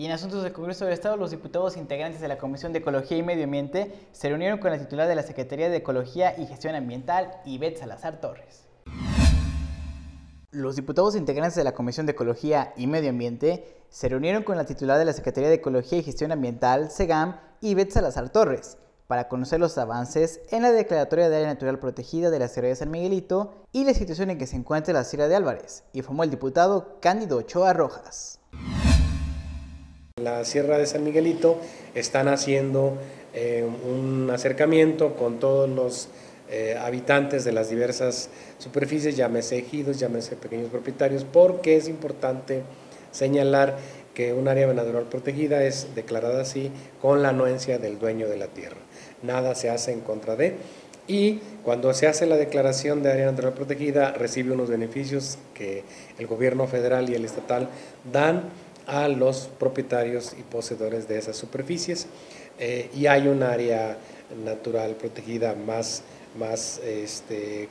Y en asuntos del Congreso del Estado, los diputados integrantes de la Comisión de Ecología y Medio Ambiente se reunieron con la titular de la Secretaría de Ecología y Gestión Ambiental, Yvett Salazar Torres. Los diputados integrantes de la Comisión de Ecología y Medio Ambiente se reunieron con la titular de la Secretaría de Ecología y Gestión Ambiental, SEGAM, Yvett Salazar Torres, para conocer los avances en la declaratoria de área natural protegida de la Sierra de San Miguelito y la situación en que se encuentra la Sierra de Álvarez, informó el diputado Cándido Ochoa Rojas. La Sierra de San Miguelito están haciendo un acercamiento con todos los habitantes de las diversas superficies, llámese ejidos, llámese pequeños propietarios, porque es importante señalar que un área natural protegida es declarada así con la anuencia del dueño de la tierra. Nada se hace en contra de, y cuando se hace la declaración de área natural protegida recibe unos beneficios que el gobierno federal y el estatal dan a los propietarios y poseedores de esas superficies, y hay un área natural protegida más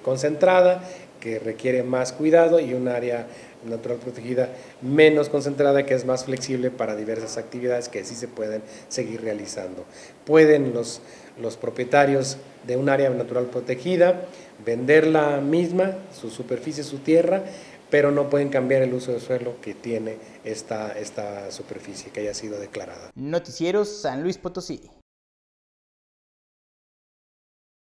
concentrada, que requiere más cuidado, y un área natural protegida menos concentrada, que es más flexible para diversas actividades que sí se pueden seguir realizando. Pueden los propietarios de un área natural protegida vender la misma, su superficie, su tierra, pero no pueden cambiar el uso de suelo que tiene esta superficie que haya sido declarada. Noticieros San Luis Potosí.